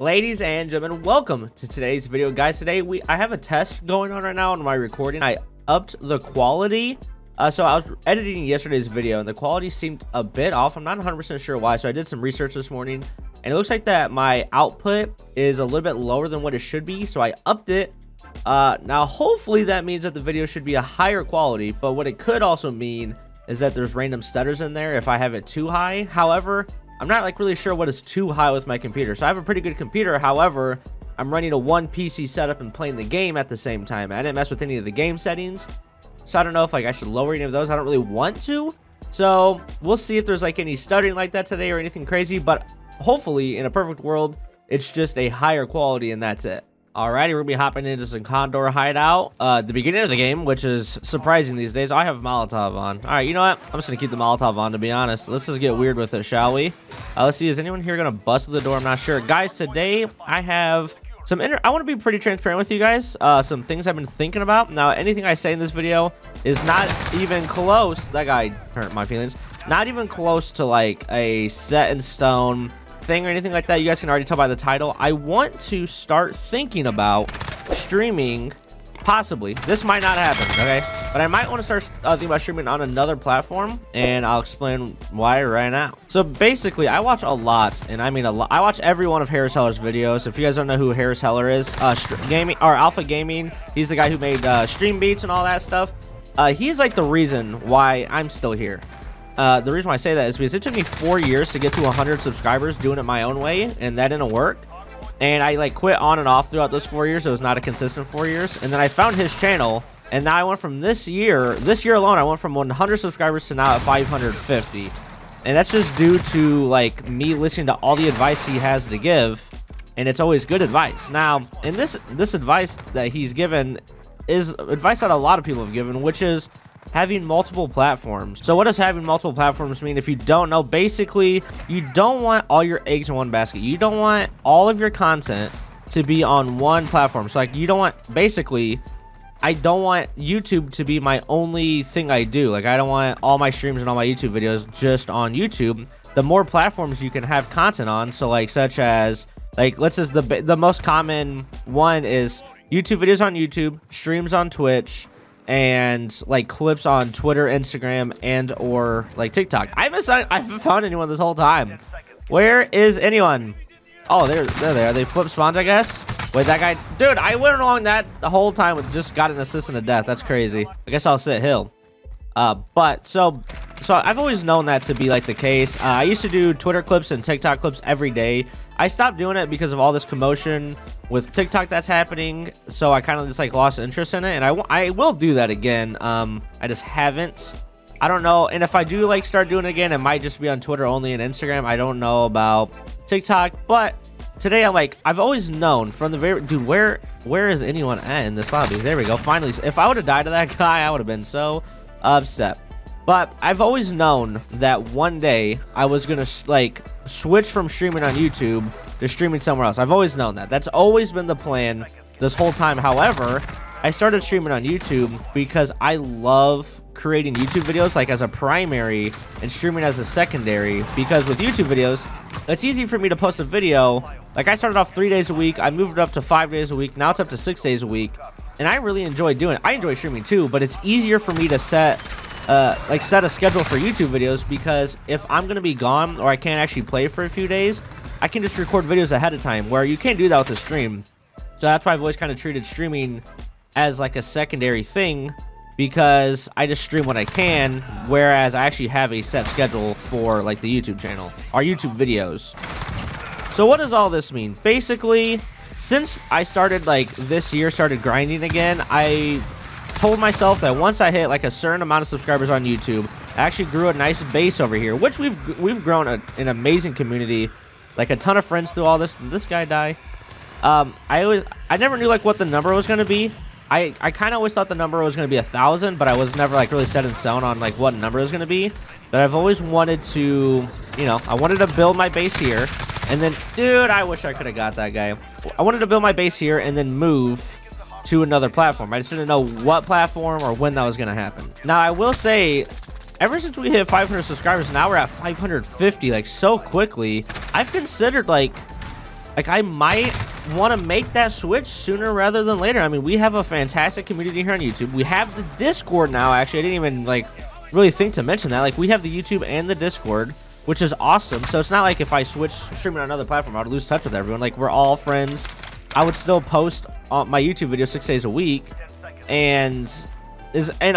Ladies and gentlemen, welcome to today's video, guys. Today I have a test going on right now on my recording. I upped the quality. So I was editing yesterday's video and the quality seemed a bit off. I'm not 100% sure why. So I did some research this morning and it looks like that my output is a little bit lower than what it should be. So I upped it. Now hopefully that means that the video should be a higher quality, but what it could also mean is that there's random stutters in there if I have it too high. However, I'm not like really sure what is too high with my computer. So I have a pretty good computer. However, I'm running a one PC setup and playing the game at the same time. I didn't mess with any of the game settings. So I don't know if like I should lower any of those. I don't really want to. So we'll see if there's like any stuttering like that today or anything crazy. But hopefully in a perfect world, it's just a higher quality and that's it. Alrighty, we're gonna be hopping into some Condor hideout at the beginning of the game, which is surprising these days. I have Molotov on. Alright, you know what? I'm just gonna keep the Molotov on, to be honest. Let's just get weird with it, shall we? Let's see, is anyone here gonna bust through the door? I'm not sure. Guys, today I have some I want to be pretty transparent with you guys. Some things I've been thinking about. Now, anything I say in this video is not even close. That guy hurt my feelings. Not even close to like a set in stone thing or anything like that. You guys can already tell by the title. I want to start thinking about streaming, possibly. This might not happen, okay? But I might want to start thinking about streaming on another platform, and I'll explain why right now. So basically, I watch a lot, and I mean a lot. I watch every one of Harris Heller's videos. If you guys don't know who Harris Heller is, Alpha Gaming, he's the guy who made Stream Beats and all that stuff. He's like the reason why I'm still here. The reason why I say that is because it took me 4 years to get to 100 subscribers doing it my own way, and that didn't work. And I like quit on and off throughout those 4 years. It was not a consistent 4 years. And then I found his channel, and now I went from this year alone, I went from 100 subscribers to now at 550. And that's just due to like me listening to all the advice he has to give, and it's always good advice. Now, and this advice that he's given is advice that a lot of people have given, which is having multiple platforms. So what does having multiple platforms mean? If you don't know, basically you don't want all your eggs in one basket. You don't want all of your content to be on one platform. So like you don't want, basically I don't want YouTube to be my only thing I do. Like I don't want all my streams and all my YouTube videos just on YouTube. The more platforms you can have content on, so like such as like, let's just, the most common one is YouTube videos on YouTube, streams on Twitch, and like clips on Twitter, Instagram, and or like TikTok. I haven't found anyone this whole time. Where is anyone? Oh, there they are. They flip spawns, I guess. Wait, that guy, dude, I went along that the whole time with just got an assist and a death. That's crazy. I guess I'll sit hill. But so I've always known that to be like the case. I used to do Twitter clips and TikTok clips every day. I stopped doing it because of all this commotion with TikTok that's happening, so I kind of just like lost interest in it, and I will do that again. I just haven't. I don't know, and if I do like start doing it again, it might just be on Twitter only and Instagram. I don't know about TikTok, but today I'm like, I've always known from the very, dude, where is anyone at in this lobby? There we go, finally. If I would have died to that guy, I would have been so upset. But I've always known that one day I was gonna like switch from streaming on YouTube to streaming somewhere else. I've always known that. That's always been the plan this whole time. However, I started streaming on YouTube because I love creating YouTube videos like as a primary and streaming as a secondary, because with YouTube videos, it's easy for me to post a video. Like I started off 3 days a week, I moved it up to 5 days a week, now it's up to 6 days a week. And I really enjoy doing it. I enjoy streaming too, but it's easier for me to set a schedule for YouTube videos, because if I'm gonna be gone or I can't actually play for a few days, I can just record videos ahead of time, where you can't do that with a stream. So that's why I've always kind of treated streaming as like a secondary thing, because I just stream when I can, whereas I actually have a set schedule for like the YouTube channel or YouTube videos. So what does all this mean? Basically, since I started like this year, started grinding again, I told myself that once I hit like a certain amount of subscribers on YouTube, I actually grew a nice base over here, which we've grown an amazing community, like a ton of friends through all this. Did this guy die? I never knew like what the number was gonna be. I kind of always thought the number was gonna be 1,000, but I was never like really set in stone on like what number it was gonna be. But I've always wanted to, you know, I wanted to build my base here, and then, dude, I wish I could have got that guy. I wanted to build my base here and then move to another platform. I just didn't know what platform or when that was gonna happen. Now I will say, ever since we hit 500 subscribers, now we're at 550 like so quickly. I've considered like Like, I might want to make that switch sooner rather than later. I mean, we have a fantastic community here on YouTube. We have the Discord now, actually. I didn't even, like, really think to mention that. Like, we have the YouTube and the Discord, which is awesome. So it's not like if I switch streaming on another platform, I would lose touch with everyone. Like, we're all friends. I would still post on my YouTube video 6 days a week. And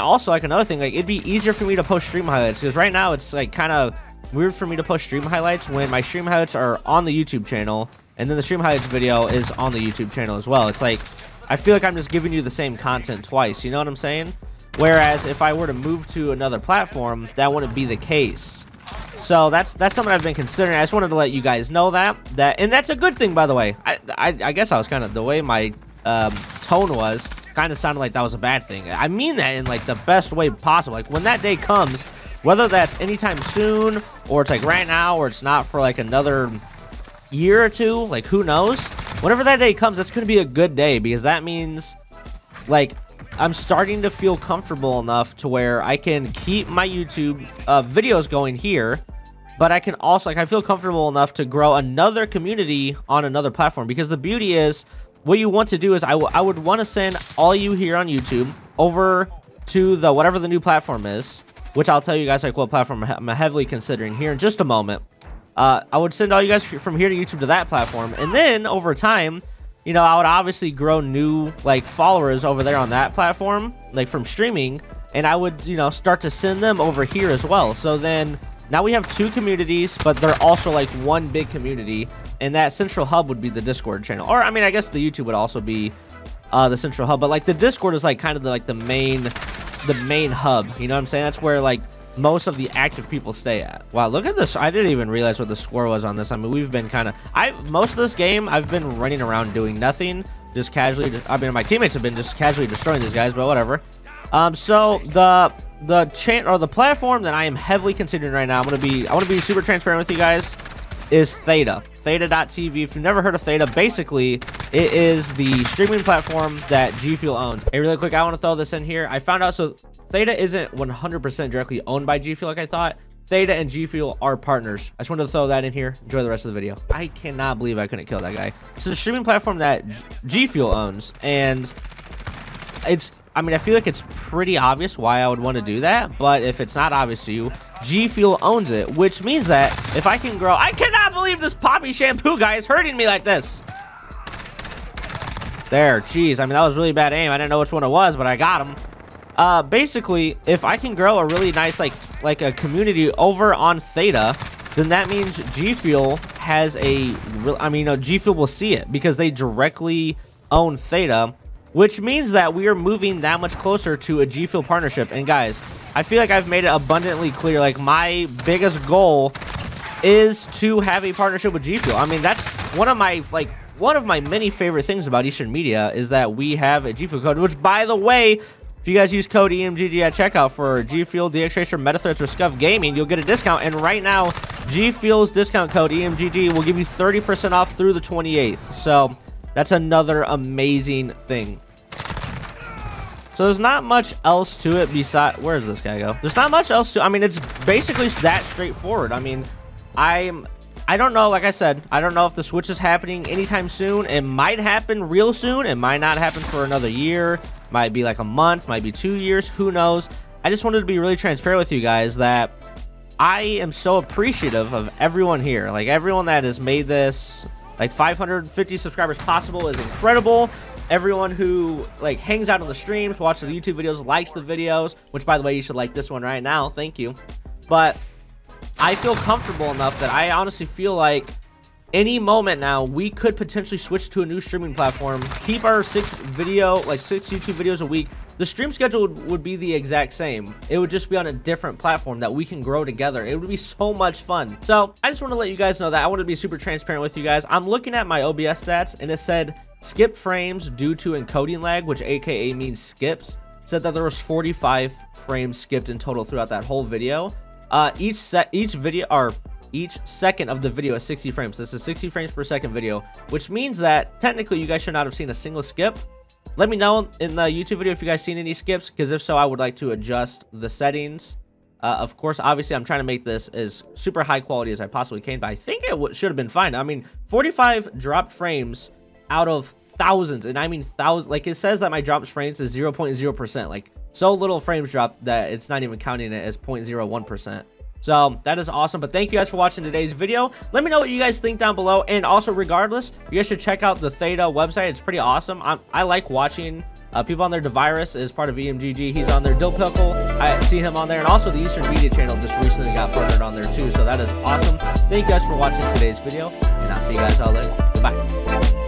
also, like, another thing, like, it'd be easier for me to post stream highlights, because right now it's, like, kind of weird for me to post stream highlights when my stream highlights are on the YouTube channel, and then the stream highlights video is on the YouTube channel as well. It's like, I feel like I'm just giving you the same content twice, you know what I'm saying? Whereas if I were to move to another platform, that wouldn't be the case. So that's something I've been considering. I just wanted to let you guys know that, and that's a good thing, by the way. I guess I was kind of, the way my tone was, kind of sounded like that was a bad thing. I mean that in, like, the best way possible. Like, when that day comes, whether that's anytime soon, or it's like right now, or it's not for like another year or two, like, who knows? Whenever that day comes, that's gonna be a good day, because that means, like, I'm starting to feel comfortable enough to where I can keep my YouTube videos going here, but I can also, like, I feel comfortable enough to grow another community on another platform. Because the beauty is, what you want to do is I would want to send all you here on YouTube over to the whatever the new platform is, which I'll tell you guys, like, what platform I'm heavily considering here in just a moment. I would send all you guys from here to YouTube to that platform, and then over time, you know, I would obviously grow new, like, followers over there on that platform, like, from streaming, and I would, you know, start to send them over here as well. So then now we have two communities, but they're also, like, one big community, and that central hub would be the Discord channel. Or, I mean, I guess the YouTube would also be the central hub, but, like, the Discord is, like, kind of the, like, the main hub, you know what I'm saying? That's where, like, most of the active people stay at. Wow, look at this. I didn't even realize what the score was on this. I mean, we've been kind of, most of this game, I've been running around doing nothing, just casually. I mean, my teammates have been just casually destroying these guys, but whatever. So the chant, or the platform that I am heavily considering right now, I want to be super transparent with you guys, is Theta. Theta.tv. If you've never heard of Theta, basically it is the streaming platform that G Fuel owns. Hey, really quick, I want to throw this in here. I found out, so Theta isn't 100% directly owned by G Fuel like I thought. Theta and G Fuel are partners. I just wanted to throw that in here. Enjoy the rest of the video. I cannot believe I couldn't kill that guy. It's a streaming platform that G Fuel owns, and it's, I mean, I feel like it's pretty obvious why I would want to do that, but if it's not obvious to you, G Fuel owns it, which means that if I can grow... I cannot believe this poppy shampoo guy is hurting me like this. There, jeez. I mean, that was really bad aim. I didn't know which one it was, but I got him. Basically, if I can grow a really nice, like a community over on Theta, then that means G Fuel has a... I mean, you know, G Fuel will see it because they directly own Theta, which means that we are moving that much closer to a G Fuel partnership. And guys, I feel like I've made it abundantly clear, like, my biggest goal is to have a partnership with G Fuel. I mean, that's one of my many favorite things about Eastern Media is that we have a G Fuel code, which, by the way, if you guys use code EMGG at checkout for G Fuel, DxRacer, MetaThreads, or Scuf Gaming, you'll get a discount. And right now, G Fuel's discount code EMGG will give you 30% off through the 28th. So that's another amazing thing. So there's not much else to it besides... Where does this guy go? There's not much else to... I mean, it's basically that straightforward. I mean, I don't know. Like I said, I don't know if the switch is happening anytime soon. It might happen real soon. It might not happen for another year. Might be like a month. Might be 2 years. Who knows? I just wanted to be really transparent with you guys that I am so appreciative of everyone here. Like, everyone that has made this... Like, 550 subscribers possible is incredible. Everyone who, like, hangs out on the streams, watches the YouTube videos, likes the videos, which, by the way, you should like this one right now. Thank you. But I feel comfortable enough that I honestly feel like any moment now, we could potentially switch to a new streaming platform, keep our six YouTube videos a week. The stream schedule would be the exact same. It would just be on a different platform that we can grow together. It would be so much fun. So I just want to let you guys know that I want to be super transparent with you guys. I'm looking at my OBS stats, and it said skip frames due to encoding lag, which AKA means skips. It said that there was 45 frames skipped in total throughout that whole video. Each second of the video is 60 frames. This is 60 frames per second video, which means that technically you guys should not have seen a single skip. Let me know in the YouTube video if you guys seen any skips, because if so, I would like to adjust the settings Of course, obviously, I'm trying to make this as super high quality as I possibly can, but I think it should have been fine. I mean, 45 drop frames out of thousands, and I mean thousands. Like, it says that my drops frames is 0.0%. Like, so little frames dropped that it's not even counting it as 0.01%. So that is awesome. But thank you guys for watching today's video. Let me know what you guys think down below. And also, regardless, you guys should check out the Theta website. It's pretty awesome. I like watching people on there. DeVirus is part of EMGG. He's on there. Dill Pickle, I see him on there. And also the Eastern Media channel just recently got partnered on there too. So that is awesome. Thank you guys for watching today's video. And I'll see you guys all later. Bye.